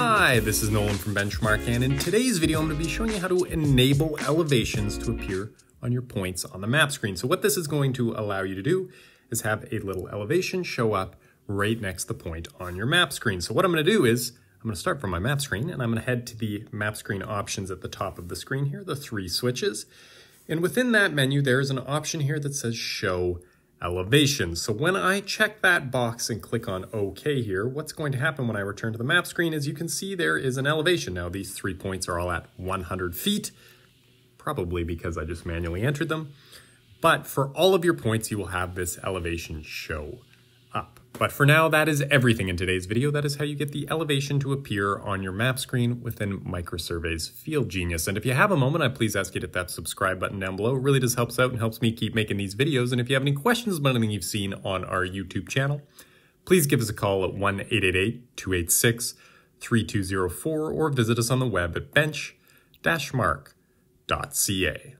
Hi, this is Nolan from Benchmark, and in today's video I'm going to be showing you how to enable elevations to appear on your points on the map screen. So what this is going to allow you to do is have a little elevation show up right next to the point on your map screen. So what I'm going to do is I'm going to start from my map screen, and I'm going to head to the map screen options at the top of the screen here, the three switches. And within that menu there is an option here that says Show Elevation. So when I check that box and click on OK here, what's going to happen when I return to the map screen is you can see there is an elevation. Now these 3 points are all at 100 feet, probably because I just manually entered them. But for all of your points, you will have this elevation show up. But for now, that is everything in today's video. That is how you get the elevation to appear on your map screen within MicroSurvey's FieldGenius. And if you have a moment, I please ask you to hit that subscribe button down below. It really does helps out and helps me keep making these videos. And if you have any questions about anything you've seen on our YouTube channel, please give us a call at 1-888-286-3204 or visit us on the web at benchmark.ca.